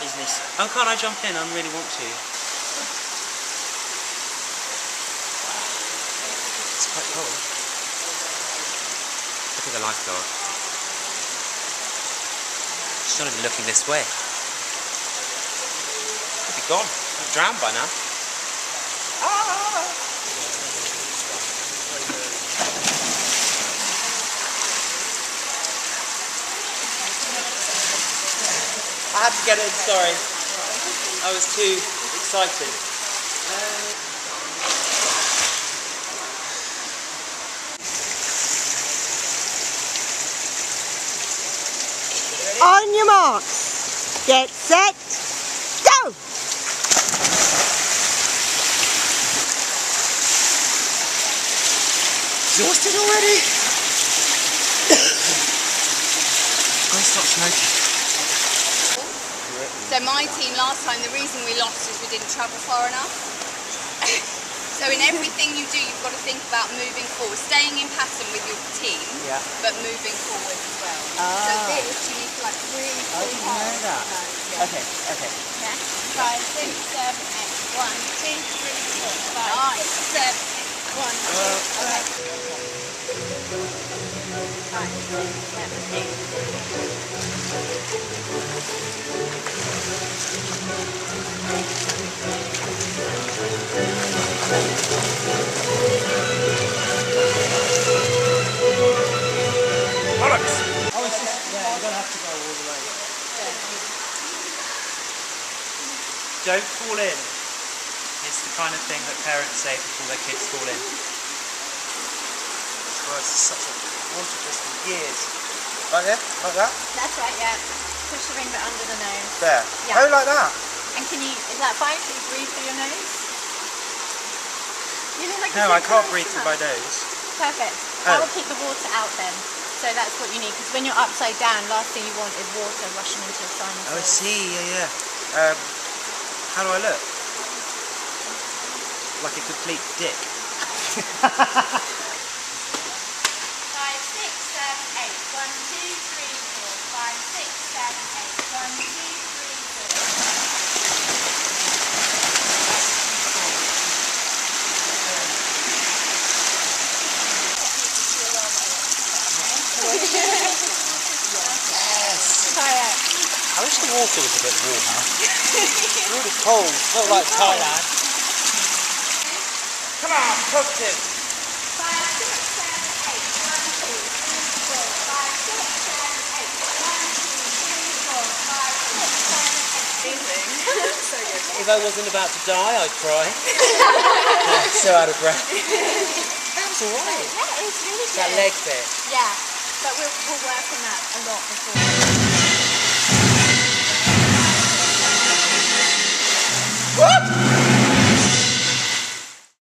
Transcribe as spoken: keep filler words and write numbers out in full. business. How can't I jump in? I really want to. It's quite cold. Look at the lifeguard. She's not even looking this way. Could be gone. I've drowned by now. Ah! I had to get in, sorry. I was too excited. Uh... On your marks, get set, go! Exhausted already? I stopped smoking. So my team last time, the reason we lost is we didn't travel far enough. So in everything you do, you've got to think about moving forward, staying in pattern with your team, yeah. But moving forward as well. Ah. So this, you need to like really pull hard. I didn't know that. No, yeah. Okay, okay. Yeah. Five, six, seven, eight. One, two, three, four, five, nine, six, seven, eight. One, two, uh, okay. Five, six, seven, eight. Alex! Oh, it's just, yeah, you don't have to go all the way. Don't fall in. It's the kind of thing that parents say before their kids fall in. This was such a wanted list for years. Right here? Like that? That's right, yeah. Push the ring bit under the nose. There. Yeah. Oh, like that. And can you, is that fine? Can you breathe through your nose? You look like no, I can't breathe through my nose. Perfect. That oh. will keep the water out then. So that's what you need. Because when you're upside down, last thing you want is water rushing into your sinuses. Oh, I see. Yeah, yeah. Um, how do I look? Like a complete dick. Five, six, seven, eight. One, two, three, four, five, six. Seven, eight, one, two, three, four. Yes. I wish the water was a bit warmer. It's really cold. It's not like Thailand. Come on, positive. Five, six, seven, eight, one, two, three, four, five, six, seven, eight, one, two. If I wasn't about to die, I'd cry. I'm so out of breath. That was alright. Yeah, it was really good. That leg bit. Yeah, but we'll, we'll work on that a lot before.